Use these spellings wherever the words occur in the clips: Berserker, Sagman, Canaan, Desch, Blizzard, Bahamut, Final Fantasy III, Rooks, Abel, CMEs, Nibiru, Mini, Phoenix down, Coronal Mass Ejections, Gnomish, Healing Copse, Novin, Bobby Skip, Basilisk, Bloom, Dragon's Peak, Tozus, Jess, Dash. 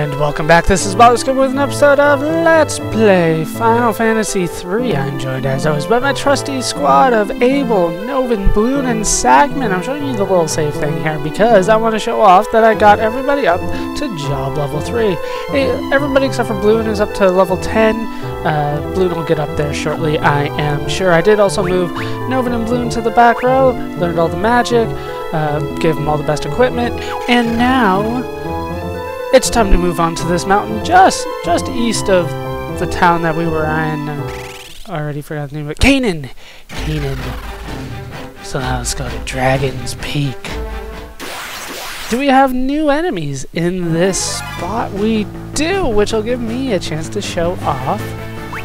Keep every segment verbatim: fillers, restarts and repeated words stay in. And welcome back, this is Bobby Skip with an episode of Let's Play Final Fantasy three. I enjoyed as always, but my trusty squad of Abel, Novin, Bloom, and Sagman. I'm showing you the little save thing here because I want to show off that I got everybody up to job level three. Everybody except for Bloom is up to level ten. Uh, Bloom will get up there shortly, I am sure. I did also move Novin and Bloom to the back row, learned all the magic, uh, gave them all the best equipment, and now it's time to move on to this mountain just just east of the town that we were in. I already forgot the name of it. Canaan! Canaan. So now let's go to Dragon's Peak. Do we have new enemies in this spot? We do, which will give me a chance to show off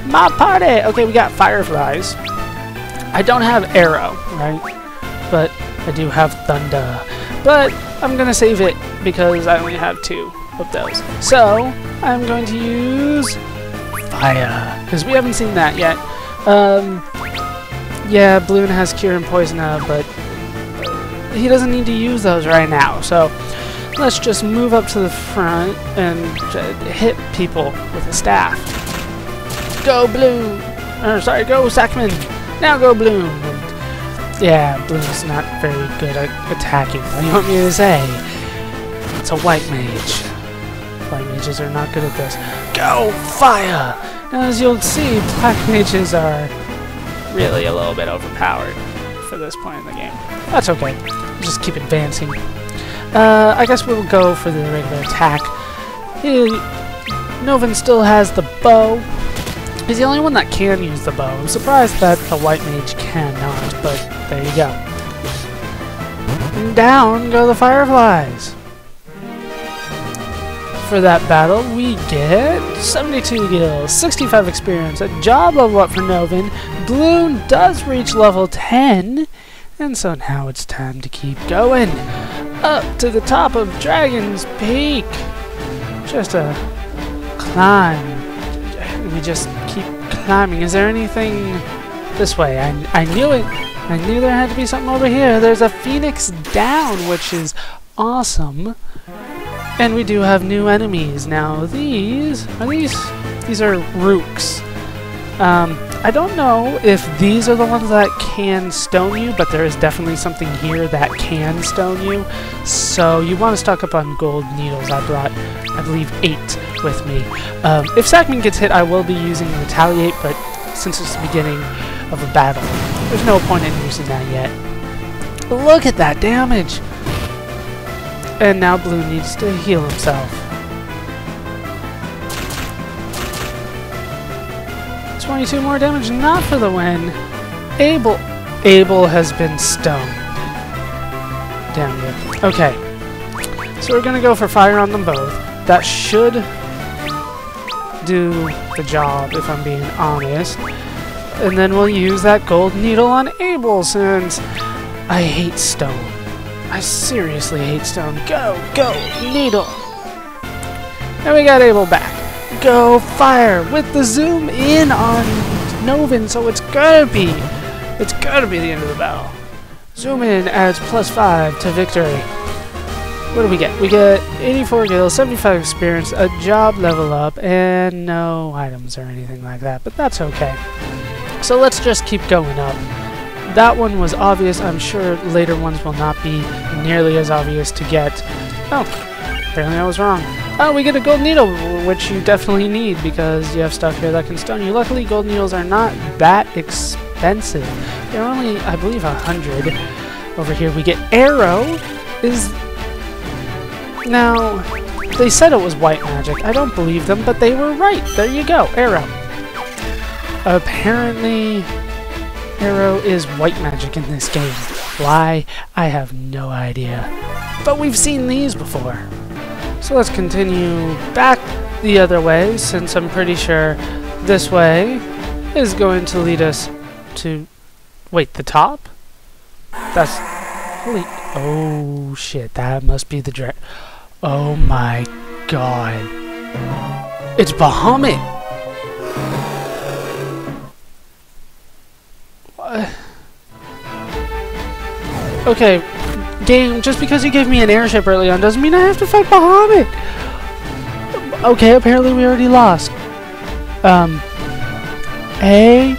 my party! Okay, we got fireflies. I don't have arrow, right? But I do have thunder. But I'm gonna save it because I only have two of those. So, I'm going to use fire, because we haven't seen that yet. Um, yeah, Bloom has Cure and Poison, but he doesn't need to use those right now. So, let's just move up to the front and hit people with a staff. Go Bloom! Or, sorry, go Sagman! Now go Bloom! And yeah, Bloom's not very good at attacking. What do you want me to say? It's a white mage. Black mages are not good at this. Go fire! Now, as you'll see, black mages are really a little bit overpowered for this point in the game. That's okay. Just keep advancing. Uh, I guess we'll go for the regular attack. He, Novin still has the bow. He's the only one that can use the bow. I'm surprised that the white mage cannot, but there you go. And down go the fireflies. For that battle, we get seventy-two gills, sixty-five experience, a job level up for Novin. Bloom does reach level ten, and so now it's time to keep going up to the top of Dragon's Peak. Just a climb. We just keep climbing. Is there anything this way? I, I knew it. I knew there had to be something over here. There's a Phoenix down, which is awesome. And we do have new enemies now. These are these. These are Rooks. Um, I don't know if these are the ones that can stone you, but there is definitely something here that can stone you. So you want to stock up on gold needles. I brought, I believe, eight with me. Um, if Sagman gets hit, I will be using Retaliate, but since it's the beginning of a battle, there's no point in using that yet. Look at that damage! And now Blue needs to heal himself. twenty-two more damage, not for the win. Abel, Abel has been stoned. Damn good. Okay, so we're gonna go for fire on them both. That should do the job, if I'm being honest. And then we'll use that gold needle on Abel, since I hate stone. I seriously hate stone. Go, go, needle! And we got Abel back. Go fire with the zoom in on Novin, so it's gotta be, it's gotta be the end of the battle. Zoom in adds plus five to victory. What do we get? We get eighty-four gil, seventy-five experience, a job level up, and no items or anything like that, but that's okay. So let's just keep going up. That one was obvious. I'm sure later ones will not be nearly as obvious to get. Oh, apparently I was wrong. Oh, we get a gold needle, which you definitely need because you have stuff here that can stun you. Luckily, gold needles are not that expensive. They're only, I believe, a hundred. Over here we get arrow. Is now they said it was white magic. I don't believe them, but they were right. There you go, arrow. Apparently, arrow is white magic in this game. Why? I have no idea. But we've seen these before. So let's continue back the other way, since I'm pretty sure this way is going to lead us to... Wait, the top? That's... Holy... Oh, shit. That must be the dra... Oh my god. It's Bahamut! Okay, game, just because you gave me an airship early on doesn't mean I have to fight Bahamut! Okay, apparently we already lost. Um. Hey?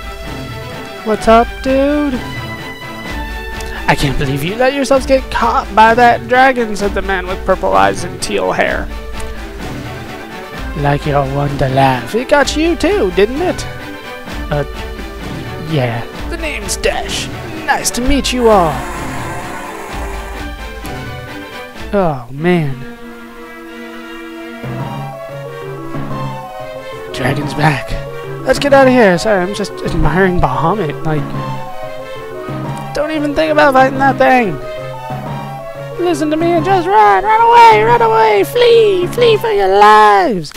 What's up, dude? I can't believe you let yourselves get caught by that dragon, said the man with purple eyes and teal hair. Like you're one to laugh. It got you too, didn't it? Uh, yeah. The name's Desch. Nice to meet you all. Oh, man. Dragon's back. Let's get out of here. Sorry, I'm just admiring Bahamut. Like, don't even think about fighting that thing. Listen to me and just run. Run away. Run away. Flee. Flee for your lives.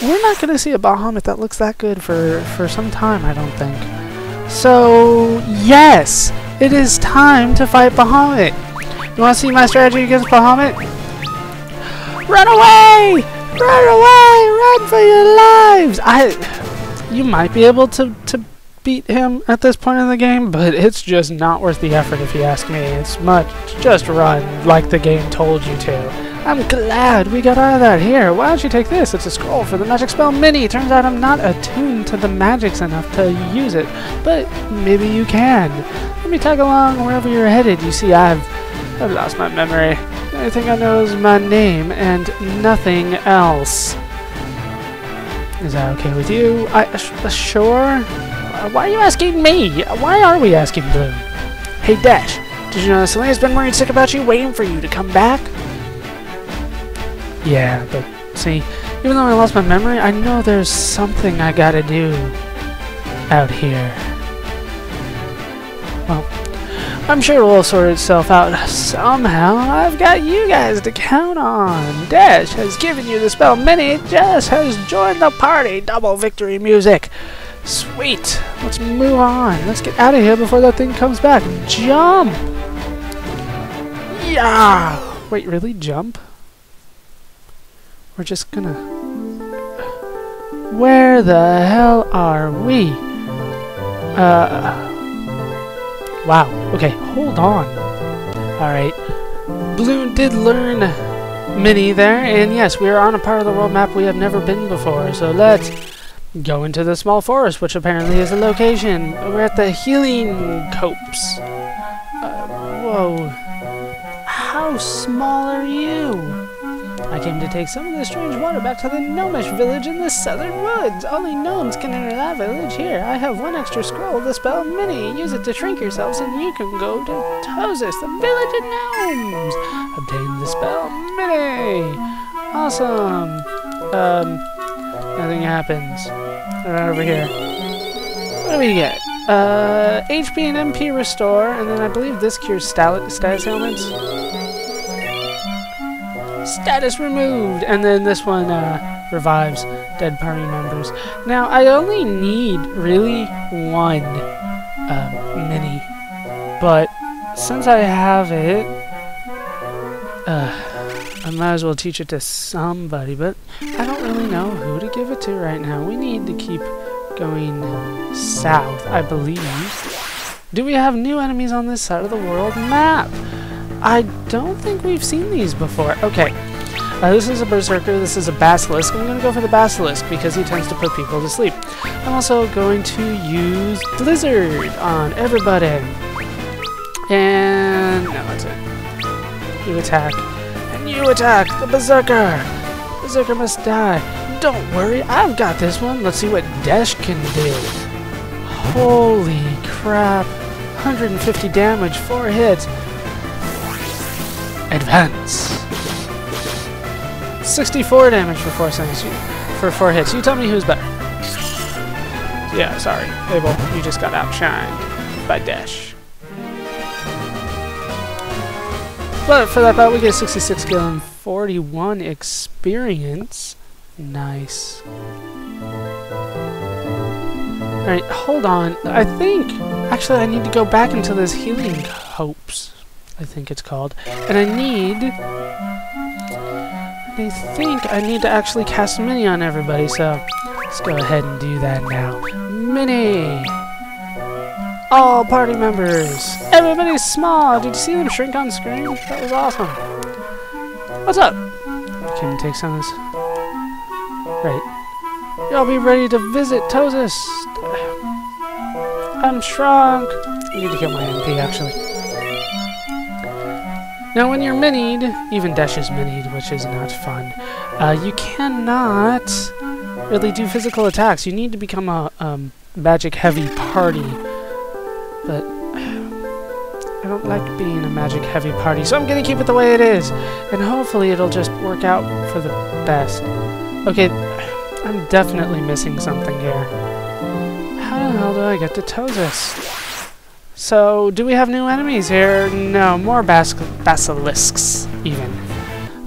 We're not going to see a Bahamut that looks that good for, for some time, I don't think. So, yes. It is time to fight Bahamut. You want to see my strategy against Bahamut? Run away! Run away! Run for your lives! I, you might be able to, to beat him at this point in the game, but it's just not worth the effort if you ask me. It's much, just run like the game told you to. I'm glad we got out of that here. Why don't you take this? It's a scroll for the magic spell Mini. Turns out I'm not attuned to the magics enough to use it, but maybe you can. Let me tag along wherever you're headed. You see, I've, I've lost my memory. The only thing I know is my name and nothing else. Is that okay with you? I, uh, sure? Why are you asking me? Why are we asking Bloom? Hey, Dash, did you know that Selena's been worried sick about you, waiting for you to come back? Yeah, but see, even though I lost my memory, I know there's something I gotta do out here. Well, I'm sure it'll all sort itself out somehow. I've got you guys to count on. Dash has given you the spell Mini. Jess has joined the party. Double victory music. Sweet. Let's move on. Let's get out of here before that thing comes back. Jump! Yeah! Wait, really? Jump? We're just gonna... Where the hell are we? Uh... Wow, okay, hold on. Alright. Bloom did learn Mini there, and yes, we are on a part of the world map we have never been before, so let's go into the small forest, which apparently is the location. We're at the Healing Copse. Uh, whoa. How small are you? I came to take some of the strange water back to the Gnomish village in the southern woods. Only gnomes can enter that village here. I have one extra scroll of the spell Mini. Use it to shrink yourselves and you can go to Tozus, the village of gnomes. Obtain the spell Mini. Awesome. Um, nothing happens. Right over here. What do we get? Uh, H P and M P restore, and then I believe this cures status ailments. Status removed, and then this one uh, revives dead party members. Now I only need really one uh, Mini, but since I have it, uh, I might as well teach it to somebody. But I don't really know who to give it to right now. We need to keep going south, I believe. Do we have new enemies on this side of the world map? I don't think we've seen these before. Okay, uh, this is a Berserker, this is a Basilisk. I'm going to go for the Basilisk because he tends to put people to sleep. I'm also going to use Blizzard on everybody. And... no, that's it. You attack. And you attack the Berserker! Berserker must die. Don't worry, I've got this one. Let's see what Desch can do. Holy crap. one hundred fifty damage, four hits. Advance. sixty-four damage for four seconds. For four hits. You tell me who's better. Yeah, sorry, Abel. You just got outshined by Desch. But for that bout, we get sixty-six skill and forty-one experience. Nice. All right, hold on. I think actually I need to go back into this Healing Copse, I think it's called, and I need, I think I need to actually cast Mini on everybody, so let's go ahead and do that now. Mini! All party members! Everybody's small! Did you see them shrink on screen? That was awesome. What's up? Can you take some of this? Right. Y'all be ready to visit Tozus. I'm strong. I need to get my M P, actually. Now, when you're minied, even Desch is minied, which is not fun, uh, you cannot really do physical attacks. You need to become a um, magic-heavy party. But I don't like being a magic-heavy party, so I'm going to keep it the way it is. And hopefully it'll just work out for the best. Okay, I'm definitely missing something here. How the hell do I get to Tozus? So, do we have new enemies here? No, more bas basilisks, even.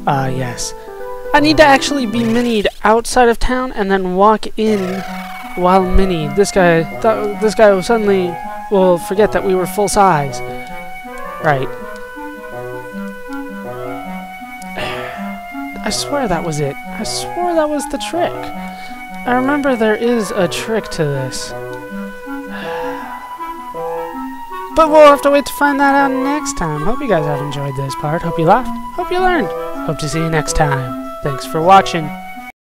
Ah, uh, yes. I need to actually be minied outside of town and then walk in while minied. This guy, th this guy will suddenly will forget that we were full size. Right. I swear that was it. I swore that was the trick. I remember there is a trick to this. But we'll have to wait to find that out next time. Hope you guys have enjoyed this part. Hope you laughed. Hope you learned. Hope to see you next time. Thanks for watching.